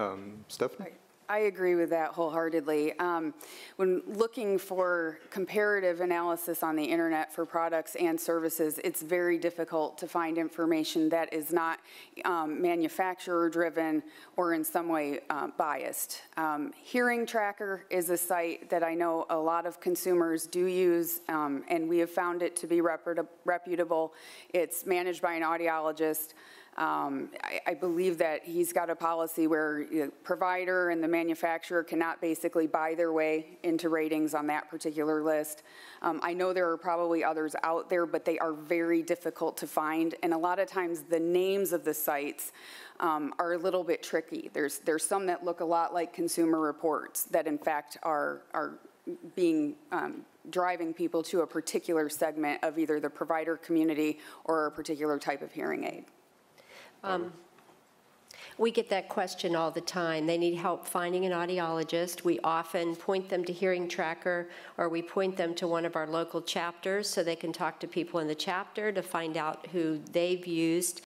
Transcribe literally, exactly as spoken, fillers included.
Um, Stephanie? I agree with that wholeheartedly. Um, when looking for comparative analysis on the internet for products and services, it's very difficult to find information that is not um, manufacturer-driven or in some way uh, biased. Um, Hearing Tracker is a site that I know a lot of consumers do use, um, and we have found it to be reputable. It's managed by an audiologist. Um, I, I believe that he's got a policy where the provider and the manufacturer cannot basically buy their way into ratings on that particular list. Um, I know there are probably others out there, but they are very difficult to find, and a lot of times the names of the sites um, are a little bit tricky. There's, there's some that look a lot like Consumer Reports that in fact are, are being um, driving people to a particular segment of either the provider community or a particular type of hearing aid. Um, we get that question all the time. They need help finding an audiologist. We often point them to Hearing Tracker, or we point them to one of our local chapters so they can talk to people in the chapter to find out who they've used.